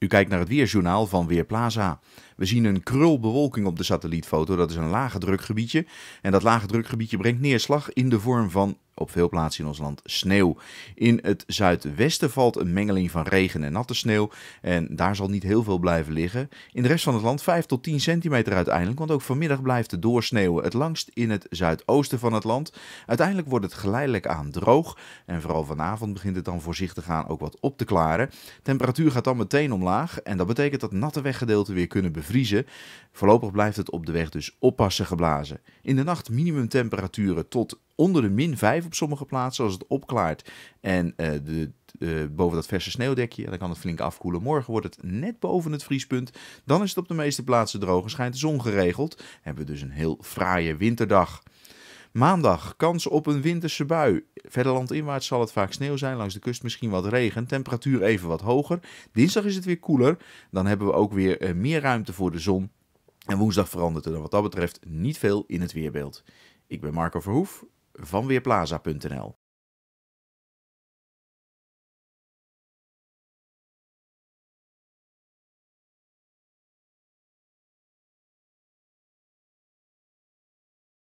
U kijkt naar het weerjournaal van Weerplaza. We zien een krulbewolking op de satellietfoto. Dat is een lage drukgebiedje. En dat lage drukgebiedje brengt neerslag in de vorm van, op veel plaatsen in ons land, sneeuw. In het zuidwesten valt een mengeling van regen en natte sneeuw. En daar zal niet heel veel blijven liggen. In de rest van het land 5 tot 10 centimeter uiteindelijk. Want ook vanmiddag blijft het doorsneeuwen. Het langst in het zuidoosten van het land. Uiteindelijk wordt het geleidelijk aan droog. En vooral vanavond begint het dan voorzichtig aan ook wat op te klaren. Temperatuur gaat dan meteen omlaag. En dat betekent dat natte weggedeelten weer kunnen bevriezen. Voorlopig blijft het op de weg dus oppassen geblazen. In de nacht minimumtemperaturen tot onder de -5 op sommige plaatsen als het opklaart. En boven dat verse sneeuwdekje, dan kan het flink afkoelen. Morgen wordt het net boven het vriespunt. Dan is het op de meeste plaatsen droog en schijnt de zon geregeld. Hebben we dus een heel fraaie winterdag. Maandag, kans op een winterse bui. Verder landinwaarts zal het vaak sneeuw zijn, langs de kust misschien wat regen. Temperatuur even wat hoger. Dinsdag is het weer koeler. Dan hebben we ook weer meer ruimte voor de zon. En woensdag verandert er dan wat dat betreft niet veel in het weerbeeld. Ik ben Marco Verhoef van Weerplaza.nl.